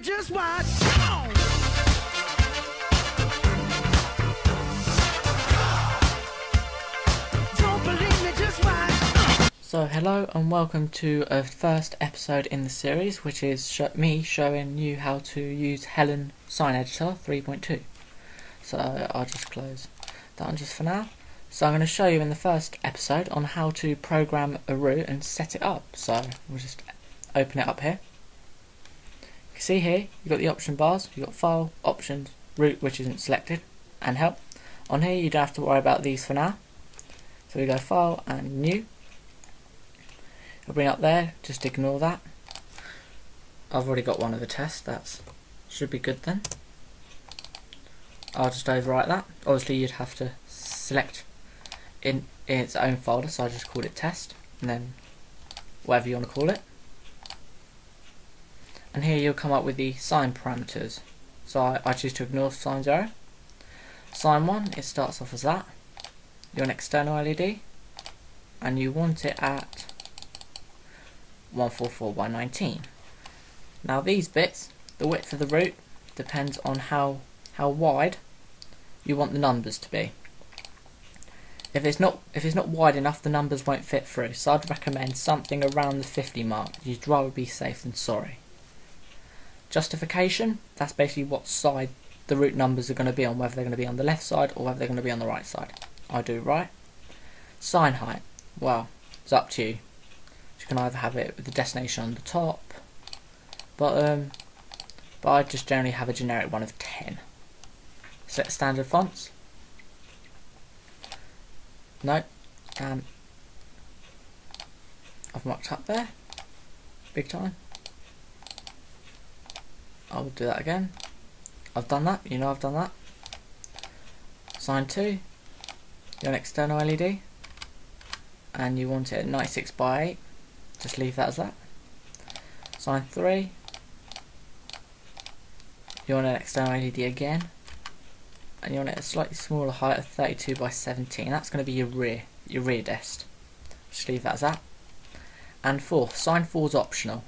baby, just watch. Don't believe me, just watch. So hello and welcome to a first episode in the series, which is me showing you how to use Helen Sign Editor 3.2. So I'll just close that one just for now. So I'm going to show you in the first episode on how to program a root and set it up. So we'll just open it up here. You can see here you've got the option bars, you've got file, options, root which isn't selected, and help. On here you don't have to worry about these for now. So we go file and new. It'll bring up there, just ignore that. I've already got one of the tests, that should be good then. I'll just overwrite that. Obviously you'd have to select in its own folder, so I just called it test and then whatever you want to call it. And here you'll come up with the sign parameters, so I choose to ignore sign 0. Sign 1, it starts off as that. You're an external LED and you want it at 144 by 19. Now these bits, the width of the root depends on how wide you want the numbers to be. If it's not wide enough, the numbers won't fit through, so I'd recommend something around the 50 mark. You'd rather be safe than sorry. Justification, that's basically what side the root numbers are going to be on, whether they're going to be on the left side or whether they're going to be on the right side. I do right. Sign height, well, it's up to you. You can either have it with the destination on the top, but I just generally have a generic one of 10. Set standard fonts. No, I've marked up there, big time. I'll do that again. I've done that, you know I've done that. Sign 2, you're an external LED, and you want it at 96 by 8, just leave that as that. Sign 3, you want an external LED again, and you want it a slightly smaller height of 32 by 17. That's going to be your rear dest. Just leave that as that. And 4, sign 4 is optional.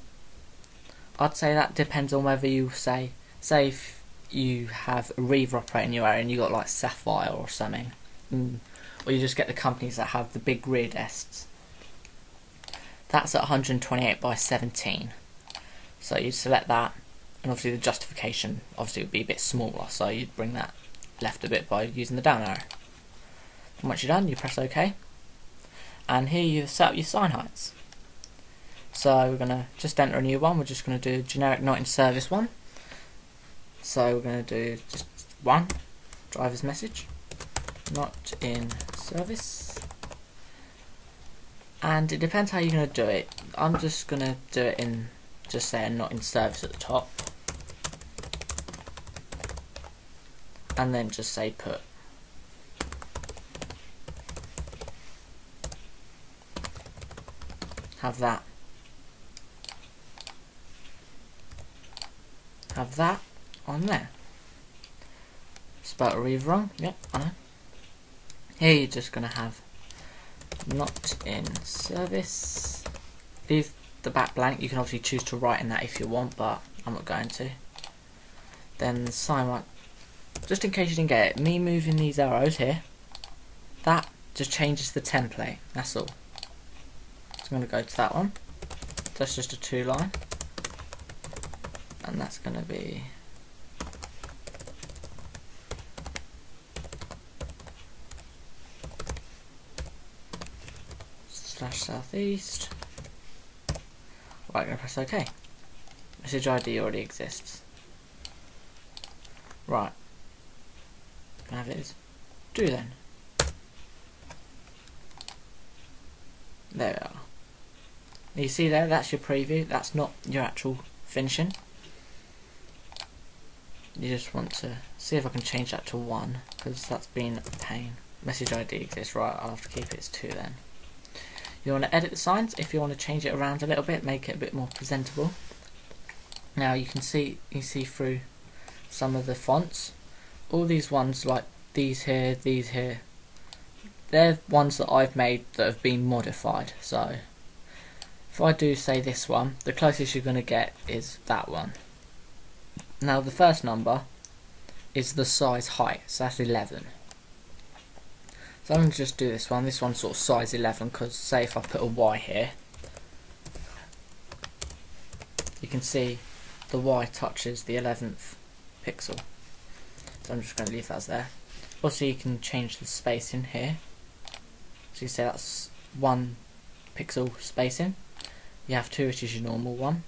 I'd say that depends on whether you say if you have a Reaver operator in your area and you got like Sapphire or something, or you just get the companies that have the big rear dests. That's at 128 by 17. So you'd select that, and obviously the justification obviously would be a bit smaller, so you'd bring that left a bit by using the down arrow. And once you're done, you press OK, and here you set up your sign heights. So we're going to just enter a new one. We're just going to do generic not in service one. So we're going to do just one, driver's message, not in service. And it depends how you're going to do it. I'm just going to do it in, just saying not in service at the top. And then just say put. Have that. Have that on there. Spelled Reaver wrong. Yep, I know. Here you're just going to have not in service. Leave the back blank. You can obviously choose to write in that if you want, but I'm not going to. Then sign right. Just in case you didn't get it, me moving these arrows here, that just changes the template, that's all. So I'm going to go to that one, that's just a 2-line, and that's going to be /southeast, right, I'm going to press OK, message ID already exists, right. Have it as do then. There we are. You see there, that's your preview, that's not your actual finishing. You just want to see if I can change that to 1, because that's been a pain. Message ID exists, right, I'll have to keep it as 2 then. You want to edit the signs. If you want to change it around a little bit, make it a bit more presentable. Now you can see through some of the fonts. All these ones, like these here, they're ones that I've made that have been modified. So if I do say this one, the closest you're going to get is that one. Now the first number is the size height, so that's 11. So I'm going to just do this one. This one's sort of size 11 because say if I put a Y here, you can see the Y touches the 11th pixel. So I'm just going to leave that as there. Also you can change the spacing here. So you say that's 1 pixel spacing. You have 2, which is your normal one.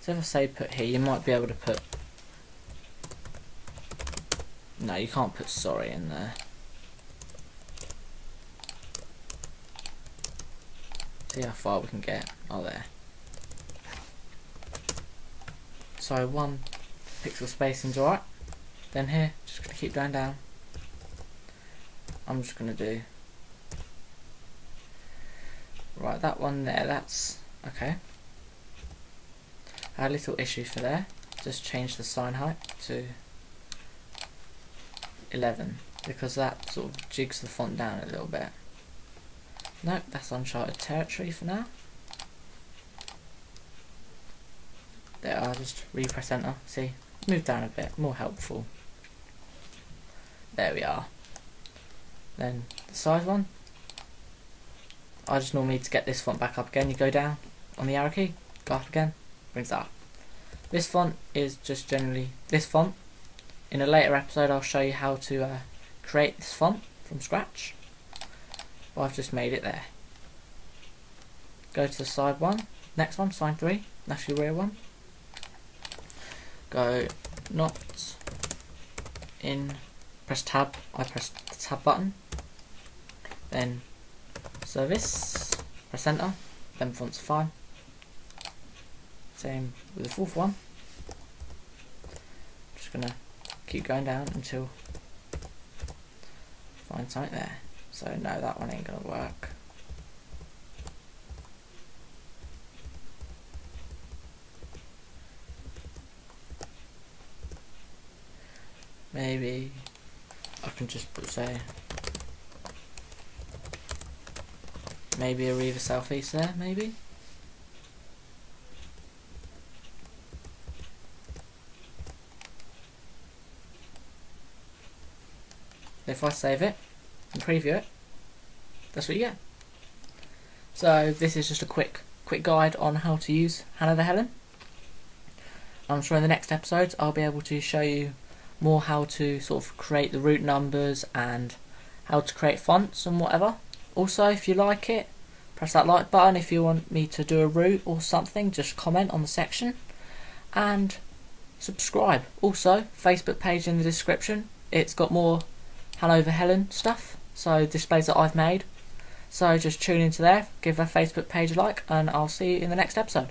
So if I say put here, you might be able to put... No, you can't put sorry in there. See how far we can get. Oh, there. So 1 pixel spacing's alright. Then here, just going to keep going down. I'm just going to do... Right, that one there, that's... Okay. I had a little issue for there. Just change the sign height to 11 because that sort of jigs the font down a little bit. Nope, that's uncharted territory for now. There I just repress enter. See, move down a bit, more helpful. There we are. Then the size one. I just normally need to get this font back up again. You go down on the arrow key, go up again, brings that up. This font is just generally this font. In a later episode I'll show you how to create this font from scratch. But I've just made it there. Go to the side one, next one, sign 3, that's your real one. Go not in, press tab, I press the tab button, then service, press enter, then fonts are fine. Same with the fourth one. I'm just gonna keep going down until I find something there. So no, that one ain't gonna work. Maybe I can just say maybe a Riva Southeast there, maybe. If I save it and preview it, that's what you get. So this is just a quick guide on how to use Hannah the Helen. I'm sure in the next episodes I'll be able to show you more how to sort of create the root numbers and how to create fonts and whatever. Also, if you like it, press that like button. If you want me to do a root or something, just comment on the section and subscribe. Also, Facebook page in the description. It's got more Hannah the Helen stuff, so displays that I've made. So just tune into there, give our Facebook page a like, and I'll see you in the next episode.